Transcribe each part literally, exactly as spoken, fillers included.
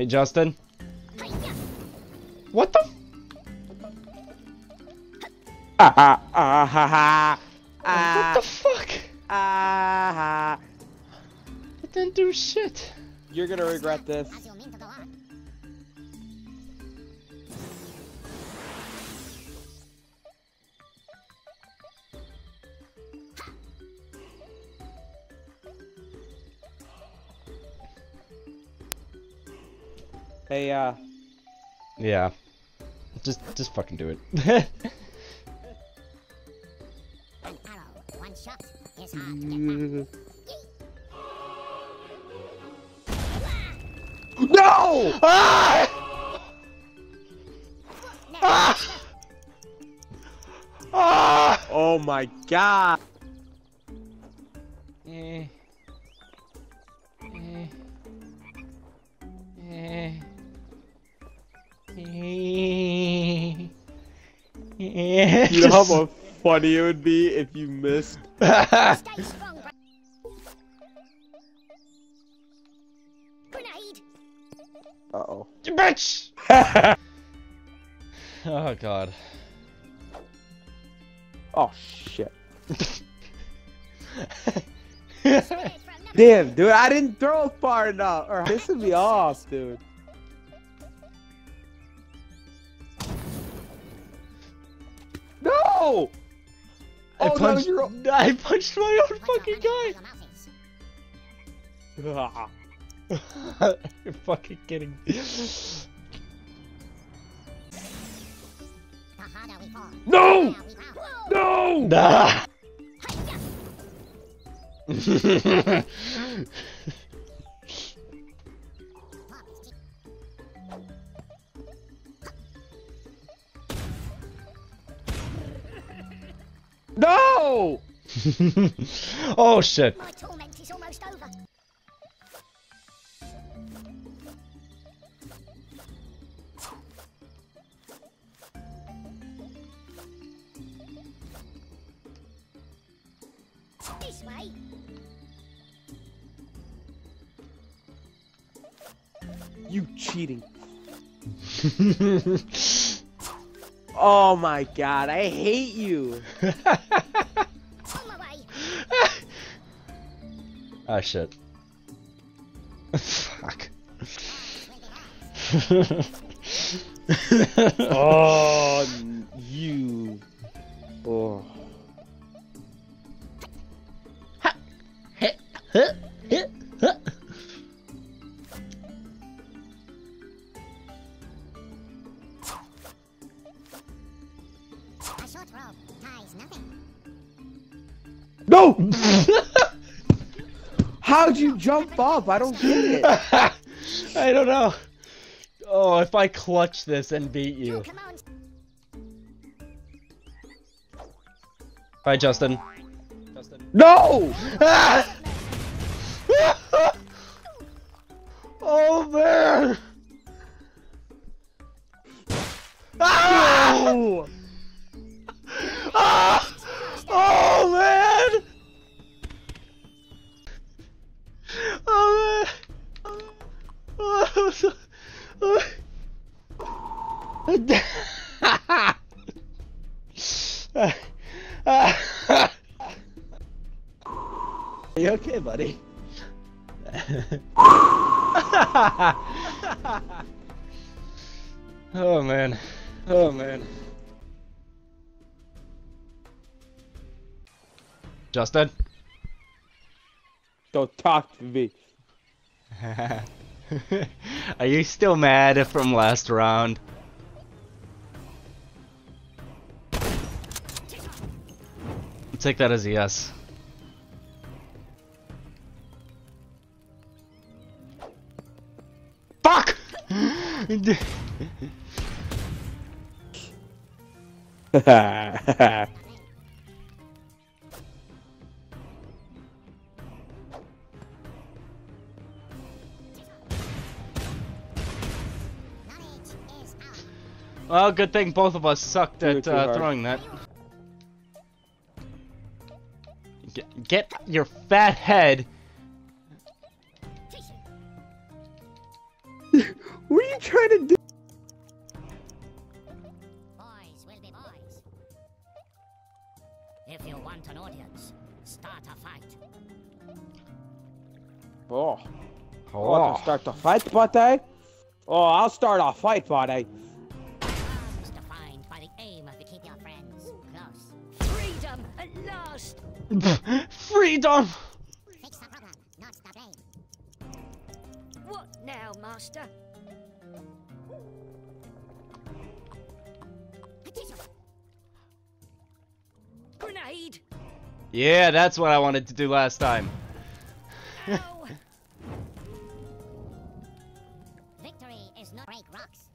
Hey, Justin. What the? Ah ah ah ha ha. Ah. What the fuck? Ah ha. It didn't do shit. You're gonna regret this. Hey, uh... yeah. Just, just fucking do it. An arrow, one shot, is hard to get back. No! Ah! Ah! Ah! Oh my god! Eh. Eh. Eh. You know how funny it would be if you missed? Uh-oh. You bitch! Oh god. Oh shit. Damn, dude, I didn't throw far enough. Or this would be off, dude. No! I, oh, punched, no own... I punched my own fucking guy! You're fucking kidding me. No! No! Nah! No! Oh shit! My torment is almost over. This way. You cheating! Oh my god, I hate you! Ah shit. Fuck. Oh, you. Oh. No! How'd you jump up? I don't get it. I don't know. Oh, if I clutch this and beat you. Bye, Justin. Justin. No! Ah! Oh man! Ah! No! Ah! Oh man! Oh man! Oh, so... oh. Are you okay, buddy? Oh man! Oh man! Justin? Don't talk to me. Are you still mad from last round? I'll take that as a yes. Fuck! Well, good thing both of us sucked at uh, throwing that. Get, get your fat head. want an audience. Start a fight. Oh. Oh. I want to start a fight, buddy? Oh, I'll start a fight, buddy. Arms defined by the aim of the keep your friends close. Freedom at last! Freedom! Fix the problem, not the blame. What now, master? Grenade! Yeah, that's what I wanted to do last time. Victory is not break rocks.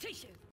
Tissue.